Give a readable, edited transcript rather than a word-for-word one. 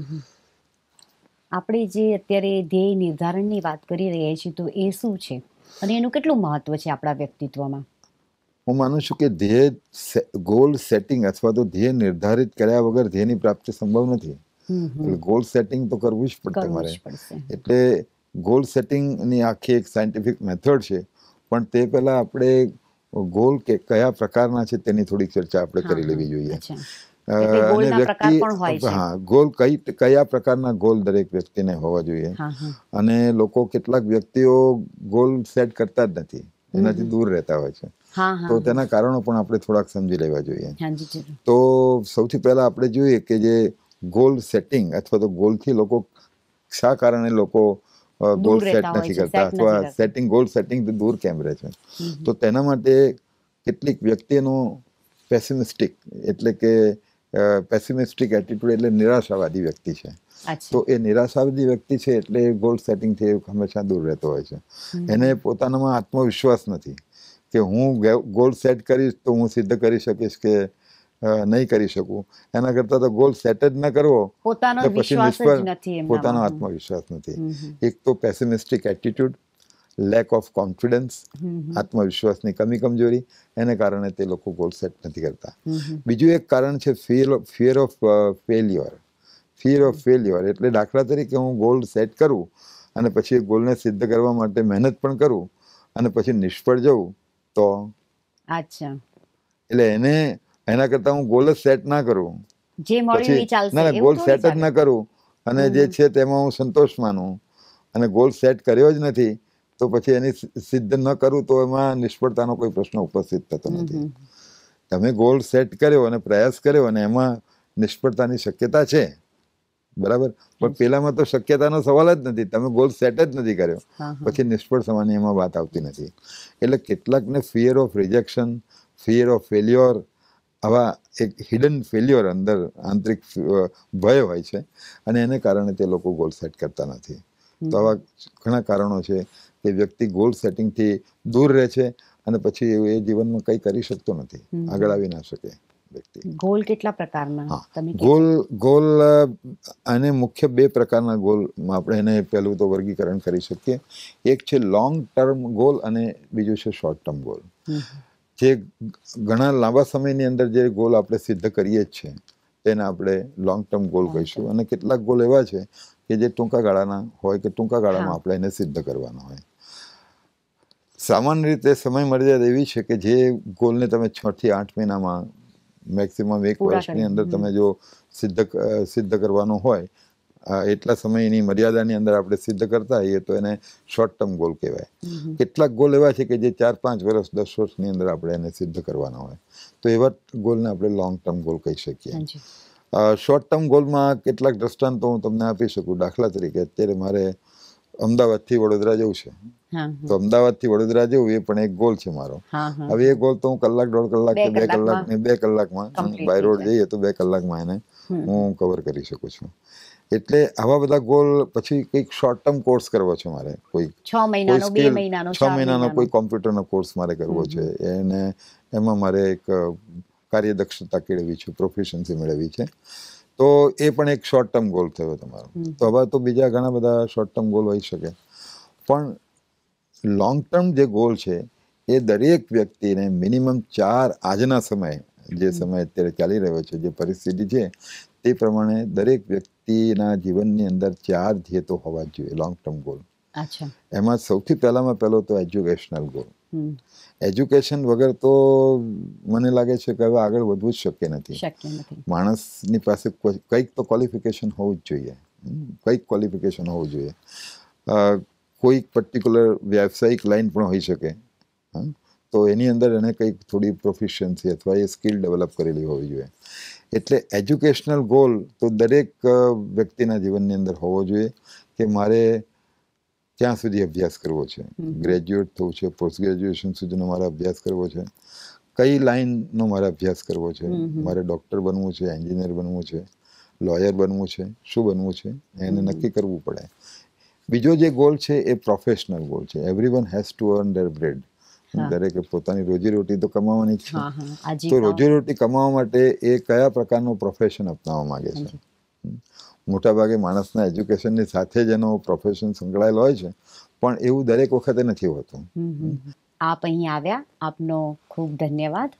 આપણે જે અત્યારે ધ્યેય નિર્ધારણની વાત કરી રહ્યા છીએ તો એ શું છે અને એનું કેટલું મહત્વ છે આપણા વ્યક્તિત્વમાં? હું માનું છું કે ધ્યેય ગોલ સેટિંગ અથવા તો ધ્યેય નિર્ધારિત કર્યા વગર ધ્યેયની પ્રાપ્તિ સંભવ નથી. એટલે ગોલ સેટિંગ તો કરવું જ પડશે તમારે. એટલે ગોલ સેટિંગની આખી એક સાયન્ટિફિક મેથડ છે, પણ તે પહેલાં આપણે ગોલ કે કયા પ્રકારના છે તેની થોડીક ચર્ચા આપણે કરી લેવી જોઈએ. ગોલ કયા પ્રકારના ગોલ દરેક વ્યક્તિને હોવા જોઈએ, અને લોકો કેટલાક વ્યક્તિઓ ગોલ સેટ કરતા જ નથી, એનાથી દૂર રહેતા હોય છે. તો તેના કારણો પણ આપણે થોડાક સમજી લેવા જોઈએ. તો સૌથી પહેલા આપણે જોઈએ કે જે ગોલ સેટિંગ અથવા તો ગોલથી લોકો શા કારણે લોકો ગોલ સેટ નથી કરતા અથવા સેટિંગ ગોલ સેટિંગ તો દૂર કેમ રહે છે? તો તેના માટે કેટલીક વ્યક્તિનો પેસિમિસ્ટિક એટલે કે પેસિમિસ્ટિક એટીટ્યુડ એટલે નિરાશાવાદી વ્યક્તિ છે. તો એ નિરાશાવાદી વ્યક્તિ છે એટલે ગોલ સેટિંગથી હંમેશા દૂર રહેતો હોય છે. એને પોતાનામાં આત્મવિશ્વાસ નથી કે હું ગોલ સેટ કરીશ તો હું સિદ્ધ કરી શકીશ કે નહીં કરી શકું. એના કરતાં તો ગોલ સેટ જ ન કરવો, પોતાનો આત્મવિશ્વાસ નથી. એક તો pessimistic attitude, lack of confidence, આત્મવિશ્વાસની કમી કમજોરી, એને કારણે તે લોકો ગોલ સેટ નથી કરતા. બીજું એક કારણ છે ફિયર ઓફ ફેલ્યોર. એટલે દાખલા તરીકે હું ગોલ સેટ કરું અને પછી ગોલને સિદ્ધ કરવા માટે મહેનત પણ કરું અને પછી નિષ્ફળ જવું તો એટલે એને એના કરતા હું ગોલ સેટ ના કરું, ગોલ સેટ જ ના કરું અને જે છે તેમાં હું સંતોષ માનું અને ગોલ સેટ કર્યો જ નથી તો પછી એની સિદ્ધ ન કરું તો એમાં નિષ્ફળતાનો કોઈ પ્રશ્ન ઉપસ્થિત થતો નથી. તમે ગોલ સેટ કર્યો અને પ્રયાસ કર્યો અને એમાં નિષ્ફળતાની શક્યતા છે, બરાબર, પણ પેલામાં તો શક્યતાનો સવાલ જ નથી. તમે ગોલ સેટ જ નથી કર્યો પછી નિષ્ફળ થવાની એમાં વાત આવતી નથી. એટલે કેટલાકને fear of rejection, fear of failure, આવા એક હિડન ફેલ્યોર અંદર આંતરિક ભય હોય છે અને એને કારણે તે લોકો ગોલ સેટ કરતા નથી. તો આવા ઘણા કારણો છે કે વ્યક્તિ ગોલ સેટિંગથી દૂર રહે છે અને પછી એ જીવનમાં કંઈ કરી શકતો નથી, આગળ આવી ના શકે વ્યક્તિ. ગોલ કેટલા પ્રકારના? ગોલ અને મુખ્ય બે પ્રકારના ગોલમાં આપણે એને પહેલું તો વર્ગીકરણ કરી શકીએ. એક છે લોંગ ટર્મ ગોલ અને બીજું છે શોર્ટ ટર્મ ગોલ. જે ઘણા લાંબા સમયની અંદર જે ગોલ આપણે સિદ્ધ કરીએ જ છીએ તેને આપણે લોંગ ટર્મ ગોલ કહીશું, અને કેટલાક ગોલ એવા છે કે જે ટૂંકા ગાળાના હોય કે ટૂંકા ગાળામાં આપણે એને સિદ્ધ કરવાનો હોય. સામાન્ય રીતે સમય મર્યાદા એવી છે કે જે ગોલને તમે 6 થી 8 મહિનામાં, મેક્સિમમ 1 વર્ષની અંદર તમે જો સિદ્ધ કરવાનો હોય, એટલા સમયની મર્યાદાની અંદર આપણે સિદ્ધ કરતા હોઈએ તો એને શોર્ટ ટર્મ ગોલ કહેવાય. કેટલાક ગોલ એવા છે કે જે 4-5 વર્ષ 10 વર્ષની અંદર આપણે એને સિદ્ધ કરવાના હોય, તો એવા ગોલને આપણે લોંગ ટર્મ ગોલ કહી શકીએ. શોર્ટ ટર્મ ગોલમાં કેટલાક દ્રષ્ટાંતો હું તમને આપી શકું. દાખલા તરીકે અત્યારે મારે અમદાવાદથી વડોદરા જવું છે, તો અમદાવાદથી વડોદરા જવું એ પણ એક ગોલ છે મારો. હવે એ ગોલ તો હું કલાક, 1.5 કલાક કે 2 કલાક, 2 કલાકમાં બાય રોડ જઈએ તો 2 કલાકમાં એને હું કવર કરી શકું છું. એટલે આવા બધા ગોલ. પછી કંઈક શોર્ટ ટર્મ કોર્સ કરવો છે મારે, કોઈ 6 મહિનાનો કોઈ કોમ્પ્યુટરનો કોર્સ મારે કરવો છે, એને એમાં મારે એક કાર્યદક્ષતા કેળવી છે, પ્રોફિશન્સી મેળવી છે, તો એ પણ એક શોર્ટ ટર્મ ગોલ થયો તમારો. તો હવે તો બીજા ઘણા બધા શોર્ટ ટર્મ ગોલ હોઈ શકે, પણ લોંગ ટર્મ જે ગોલ છે એ દરેક વ્યક્તિને મિનિમમ 4 આજના સમયે, જે સમય અત્યારે ચાલી રહ્યો છે, જે પરિસ્થિતિ છે તે પ્રમાણે દરેક વ્યક્તિના જીવનની અંદર 4 ધ્યેય તો હોવા જ જોઈએ લોંગ ટર્મ ગોલ. એમાં સૌથી પહેલામાં પહેલો તો એજ્યુકેશનલ ગોલ. એજ્યુકેશન વગર તો મને લાગે છે કે હવે આગળ વધવું જ શક્ય નથી. માણસની પાસે કંઈક તો ક્વોલિફિકેશન હોવું જ જોઈએ, કંઈક ક્વોલિફિકેશન હોવું જોઈએ. કોઈક પર્ટિક્યુલર વ્યવસાયિક લાઇન પણ હોઈ શકે, તો એની અંદર એને કંઈક થોડી પ્રોફિશિયન્સી અથવા એ સ્કિલ ડેવલપ કરેલી હોવી જોઈએ. એટલે એજ્યુકેશનલ ગોલ તો દરેક વ્યક્તિના જીવનની અંદર હોવો જોઈએ કે મારે ક્યાં સુધી અભ્યાસ કરવો છે, ગ્રેજ્યુએટ થવું છે, પોસ્ટ ગ્રેજ્યુએશન સુધીનો મારે અભ્યાસ કરવો છે, કઈ લાઇનનો મારે અભ્યાસ કરવો છે, મારે ડૉક્ટર બનવું છે, એન્જિનિયર બનવું છે, લોયર બનવું છે, શું બનવું છે એને નક્કી કરવું પડે. બીજો જે ગોલ છે એ પ્રોફેશનલ ગોલ છે. Everyone has to earn their bread. દરેકે પોતાની રોજીરોટી તો કમાવાની જ છે, તો રોજીરોટી કમાવા માટે એ કયા પ્રકારનું પ્રોફેશન અપનાવવા માંગે છે, મોટાભાગે માણસના એજ્યુકેશનની સાથે જ એનો પ્રોફેશન સંકળાયેલો હોય છે, પણ એવું દરેક વખતે નથી હોતું. આપ અહીં આવ્યા, આપનો ખૂબ ધન્યવાદ.